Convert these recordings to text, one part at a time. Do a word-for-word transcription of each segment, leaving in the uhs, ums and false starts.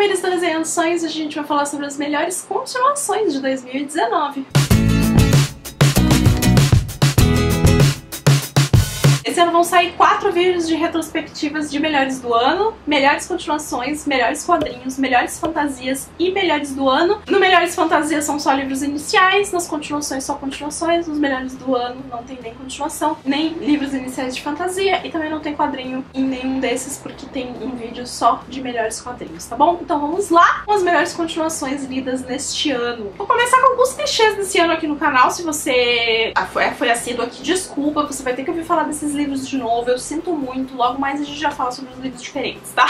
família está desenhando sonhos, a gente vai falar sobre as melhores continuações de dois mil e dezenove. Esse ano vão sair quatro vídeos de retrospectivas de melhores do ano, melhores continuações, melhores quadrinhos, melhores fantasias e melhores do ano. No melhores fantasias são só livros iniciais, nas continuações só continuações, nos melhores do ano não tem nem continuação, nem livros iniciais de fantasia e também não tem quadrinho em nenhum desses porque tem um vídeo só de melhores quadrinhos, tá bom? Então vamos lá com as melhores continuações lidas neste ano. Vou começar com alguns clichês desse ano aqui no canal. Se você ah, foi, foi assíduo aqui, desculpa, você vai ter que ouvir falar desses livros livros de novo, eu sinto muito, logo mais a gente já fala sobre os livros diferentes, tá?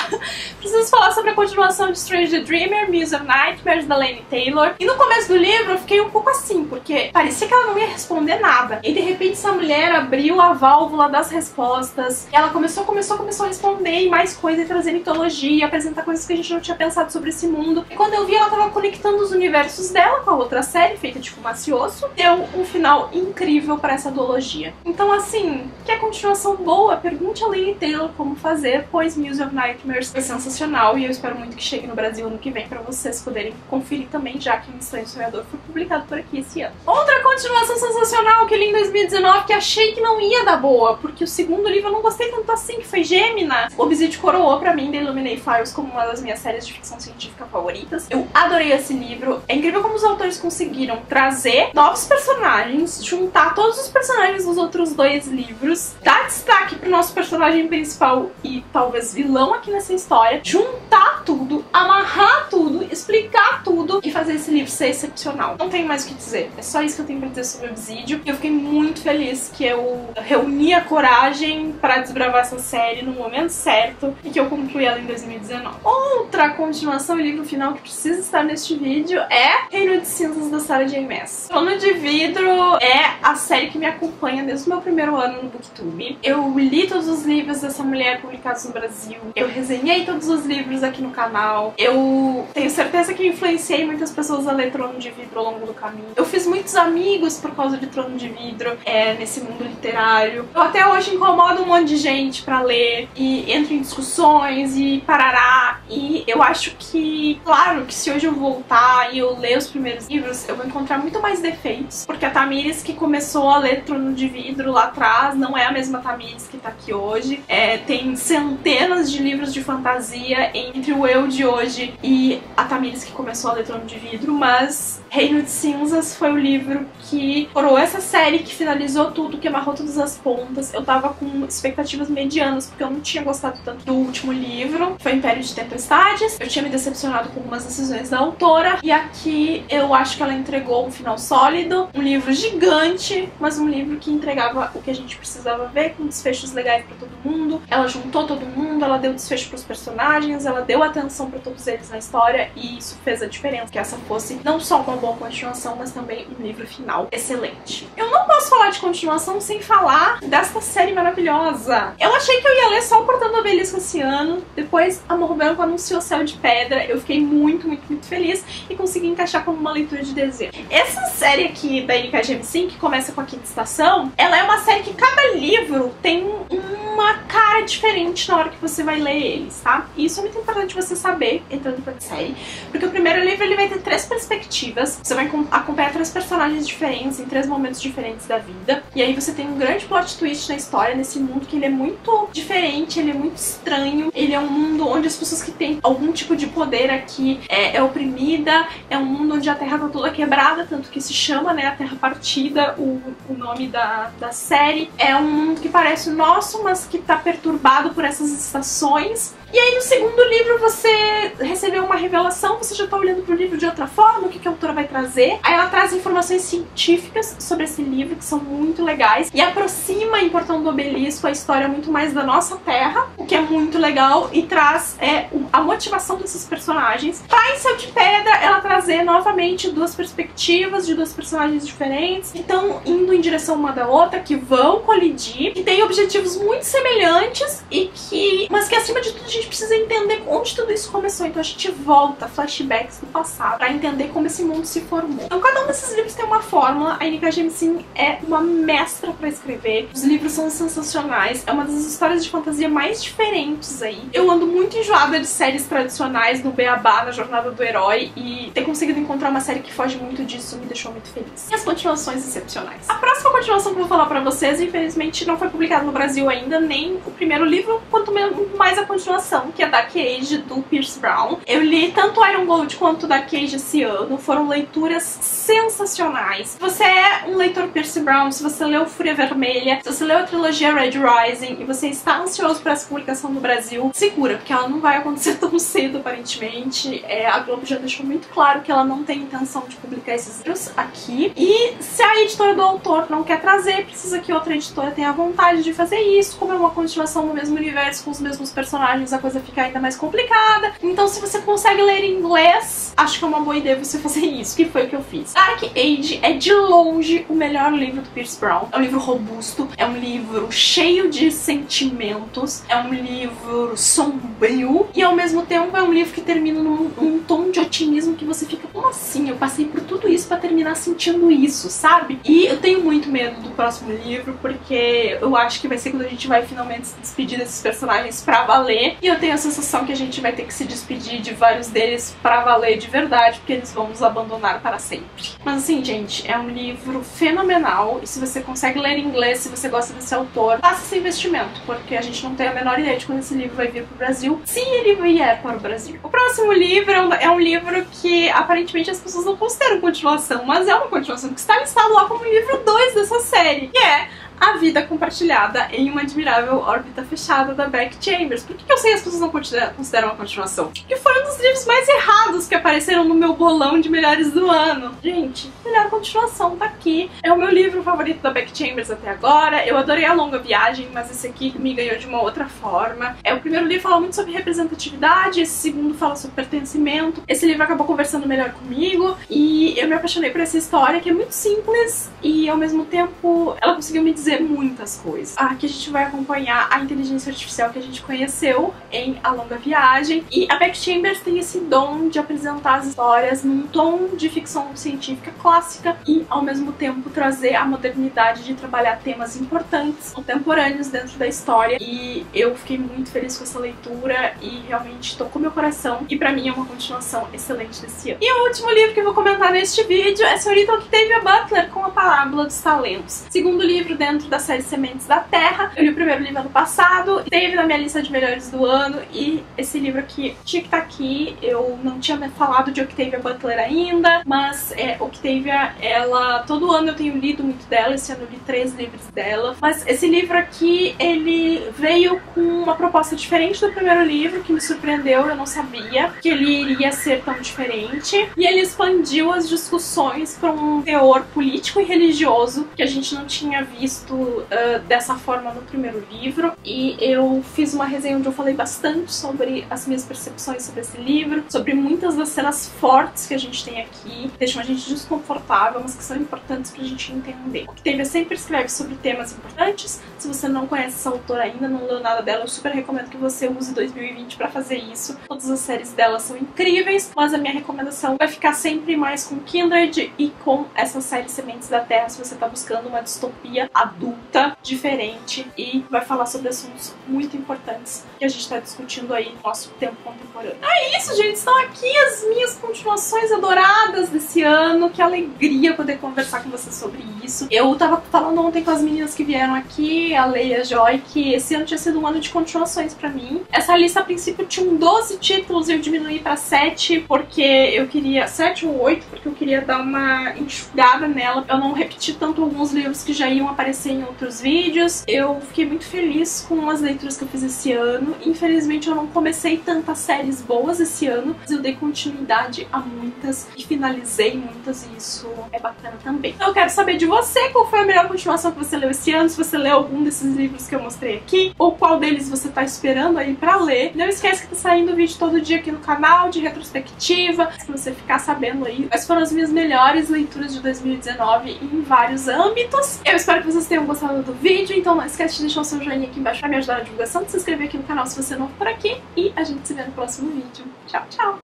Preciso falar sobre a continuação de Strange the Dreamer, Muse of Nightmares, da Laini Taylor. E no começo do livro eu fiquei um pouco assim, porque parecia que ela não ia responder nada. E de repente essa mulher abriu a válvula das respostas, e ela começou, começou, começou a responder e mais coisa, e trazer mitologia, apresentar coisas que a gente não tinha pensado sobre esse mundo. E quando eu vi, ela tava conectando os universos dela com a outra série, feita de Fumacioso, deu um final incrível pra essa duologia. Então assim, que é continuação Continuação boa, pergunte a Laini Taylor como fazer, pois Muse of Nightmares é sensacional e eu espero muito que chegue no Brasil ano que vem pra vocês poderem conferir também, já que o Estranho Sonhador foi publicado por aqui esse ano. Outra continuação sensacional que eu li em dois mil e dezenove, que achei que não ia dar boa, porque o segundo livro eu não gostei tanto assim, que foi Gêmina. O Obsidio coroou pra mim The Illuminae Files como uma das minhas séries de ficção científica favoritas. Eu adorei esse livro, é incrível como os autores conseguiram trazer novos personagens, juntar todos os personagens dos outros dois livros, dar destaque pro nosso personagem principal e talvez vilão aqui nessa história, juntar tudo, amarrar tudo, explicar tudo e fazer esse livro ser excepcional. Não tenho mais o que dizer, é só isso que eu tenho pra dizer sobre o Obsidio. Eu fiquei muito feliz que eu reuni a coragem pra desbravar essa série no momento certo e que eu concluí ela em dois mil e dezenove. Outra continuação e livro final que precisa estar neste vídeo é Reino de Cinzas, da Sarah J. Maes. Trono de Vidro é a série que me acompanha desde o meu primeiro ano no BookTube. Eu li todos os livros dessa mulher publicados no Brasil, eu resenhei todos os livros aqui no canal, eu tenho certeza que influenciei muitas pessoas a ler Trono de Vidro ao longo do caminho. Eu fiz muitos amigos por causa de Trono de Vidro, é, nesse mundo literário. Eu até hoje incomodo um monte de gente pra ler e entro em discussões e parará. E eu acho que, claro, que se hoje eu voltar e eu ler os primeiros livros, eu vou encontrar muito mais defeitos, porque a Tamires que começou a ler Trono de Vidro lá atrás não é a mesma mesma Tamires que tá aqui hoje. É, tem centenas de livros de fantasia entre o eu de hoje e a Tamires que começou a ler Trono de Vidro, mas Reino de Cinzas foi o livro que coroou essa série, que finalizou tudo, que amarrou todas as pontas. Eu tava com expectativas medianas, porque eu não tinha gostado tanto do último livro, que foi Império de Tempestades. Eu tinha me decepcionado com algumas decisões da autora, e aqui eu acho que ela entregou um final sólido, um livro gigante, mas um livro que entregava o que a gente precisava ver, com desfechos legais pra todo mundo. Ela juntou todo mundo, ela deu desfecho pros personagens, ela deu atenção pra todos eles na história, e isso fez a diferença, que essa fosse não só uma boa continuação, mas também um livro final excelente. Eu não posso falar de continuação sem falar desta série maravilhosa. Eu achei que eu ia ler só o Portão do Obelisco esse ano, depois Amor Branco anunciou Céu de Pedra, eu fiquei muito, muito, muito feliz e consegui encaixar como uma leitura de desenho. Essa série aqui da N K G M cinco, que começa com a Quinta Estação, ela é uma série que cada livro tem uma cara diferente na hora que você vai ler eles, tá? E isso é muito importante você saber entrando pra série, porque o primeiro livro ele vai ter três perspectivas, você vai acompanhar três personagens diferentes em três momentos diferentes da vida, e aí você tem um grande plot twist na história, nesse mundo que ele é muito diferente, ele é muito estranho, ele é um mundo onde as pessoas que têm algum tipo de poder aqui é, é oprimida, é um mundo onde a terra tá toda quebrada, tanto que se chama, né, A Terra Partida, o, o nome da, da série, é um mundo que parece o nosso, mas que tá perturbado por essas estações. E aí no segundo livro você recebeu uma revelação, você já tá olhando pro livro de outra forma, o que, que a autora vai trazer. Aí ela traz informações científicas sobre esse livro, que são muito legais, e aproxima em Portão do Obelisco a história muito mais da nossa terra, o que é muito legal, e traz é, a motivação desses personagens. Pra em Céu de Pedra ela trazer novamente duas perspectivas de duas personagens diferentes, que estão indo em direção uma da outra, que vão colidir, que tem objetivos muito semelhantes, e que mas que acima de tudo gente precisa entender onde tudo isso começou, então a gente volta flashbacks do passado pra entender como esse mundo se formou. Então cada um desses livros tem uma fórmula, a N K G M cinco é uma mestra pra escrever, os livros são sensacionais, é uma das histórias de fantasia mais diferentes aí. Eu ando muito enjoada de séries tradicionais no Beabá, na Jornada do Herói, e ter conseguido encontrar uma série que foge muito disso me deixou muito feliz. E as continuações excepcionais. A próxima continuação que eu vou falar pra vocês, infelizmente, não foi publicada no Brasil ainda, nem o primeiro livro, quanto mais a continuação, que é Dark Age, do Pierce Brown. Eu li tanto Iron Gold quanto Dark Age esse ano, foram leituras sensacionais. Se você é um leitor Pierce Brown, se você leu Fúria Vermelha, se você leu a trilogia Red Rising e você está ansioso pra essa publicação no Brasil, segura, porque ela não vai acontecer tão cedo, aparentemente. É, a Globo já deixou muito claro que ela não tem intenção de publicar esses livros aqui. E se a editora do autor não quer trazer, precisa que outra editora tenha vontade de fazer isso. Como é uma continuação no mesmo universo, com os mesmos personagens, a coisa fica ainda mais complicada. Então se você consegue ler em inglês, acho que é uma boa ideia você fazer isso, que foi o que eu fiz. Dark Age é de longe o melhor livro do Pierce Brown. É um livro robusto, é um livro cheio de sentimentos, é um livro sombrio e ao mesmo tempo é um livro que termina num um tom de otimismo que você fica, como assim? Eu passei por tudo isso pra terminar sentindo isso, sabe? E eu tenho muito medo do próximo livro, porque eu acho que vai ser quando a gente vai finalmente se despedir desses personagens pra valer, e eu tenho a sensação que a gente vai ter que se despedir de vários deles pra valer de verdade, porque eles vão nos abandonar para sempre. Mas assim, gente, é um livro fenomenal, e se você consegue ler em inglês, se você gosta desse autor, faça esse investimento, porque a gente não tem a menor ideia de quando esse livro vai vir pro Brasil, se ele vier para o Brasil. O próximo livro é um livro que aparentemente as pessoas não consideram continuação, mas é uma continuação que está listado lá como livro dois dessa série, que é A Vida Compartilhada em uma Admirável Órbita Fechada, da Becky Chambers. Por que, que eu sei que as pessoas não consideram uma continuação? Porque foi um dos livros mais errados que apareceram no meu bolão de melhores do ano. Gente, melhor continuação tá aqui. É o meu livro favorito da Becky Chambers até agora. Eu adorei A Longa Viagem, mas esse aqui me ganhou de uma outra forma. É, o primeiro livro fala muito sobre representatividade, esse segundo fala sobre pertencimento. Esse livro acabou conversando melhor comigo e eu me apaixonei por essa história, que é muito simples e ao mesmo tempo ela conseguiu me dizer muitas coisas. Aqui a gente vai acompanhar a inteligência artificial que a gente conheceu em A Longa Viagem, e a Becky Chambers tem esse dom de apresentar as histórias num tom de ficção científica clássica e ao mesmo tempo trazer a modernidade de trabalhar temas importantes, contemporâneos dentro da história, e eu fiquei muito feliz com essa leitura e realmente tocou meu coração, e pra mim é uma continuação excelente desse ano. E o último livro que eu vou comentar neste vídeo é a senhorita Octavia Butler com A Parábola dos Talentos, segundo livro dentro da série Sementes da Terra. Eu li o primeiro livro ano passado, teve na minha lista de melhores do ano, e esse livro aqui tinha que estar aqui. Eu não tinha falado de Octavia Butler ainda, mas é, Octavia, ela... todo ano eu tenho lido muito dela, esse ano eu li três livros dela, mas esse livro aqui, ele veio com uma proposta diferente do primeiro livro, que me surpreendeu, eu não sabia que ele iria ser tão diferente, e ele expandiu as discussões para um teor político e religioso que a gente não tinha visto Uh, dessa forma no primeiro livro, e eu fiz uma resenha onde eu falei bastante sobre as minhas percepções sobre esse livro, sobre muitas das cenas fortes que a gente tem aqui, que deixam a gente desconfortável, mas que são importantes pra gente entender. Octavia sempre escreve sobre temas importantes. Se você não conhece essa autora ainda, não leu nada dela, eu super recomendo que você use dois mil e vinte pra fazer isso. Todas as séries dela são incríveis, mas a minha recomendação vai ficar sempre mais com Kindred e com essa série Sementes da Terra, se você tá buscando uma distopia adulta adulta, diferente, e vai falar sobre assuntos muito importantes que a gente tá discutindo aí no nosso tempo contemporâneo. É isso, gente! Estão aqui as minhas continuações adoradas desse ano. Que alegria poder conversar com vocês sobre isso. Eu tava falando ontem com as meninas que vieram aqui, a Leia e a Joy, que esse ano tinha sido um ano de continuações pra mim. Essa lista, a princípio, tinha doze títulos e eu diminuí pra sete, porque eu queria... sete ou oito, porque eu queria dar uma enxugada nela. Eu não repeti tanto alguns livros que já iam aparecer em outros vídeos. Eu fiquei muito feliz com as leituras que eu fiz esse ano. Infelizmente eu não comecei tantas séries boas esse ano, mas eu dei continuidade curiosidade a muitas e finalizei muitas e isso é bacana também. Então eu quero saber de você qual foi a melhor continuação que você leu esse ano, se você leu algum desses livros que eu mostrei aqui, ou qual deles você tá esperando aí pra ler. Não esquece que tá saindo vídeo todo dia aqui no canal de retrospectiva, pra você ficar sabendo aí quais foram as minhas melhores leituras de dois mil e dezenove em vários âmbitos. Eu espero que vocês tenham gostado do vídeo, então não esquece de deixar o seu joinha aqui embaixo pra me ajudar na divulgação, de se inscrever aqui no canal se você é novo por aqui, e a gente se vê no próximo vídeo. Tchau, tchau!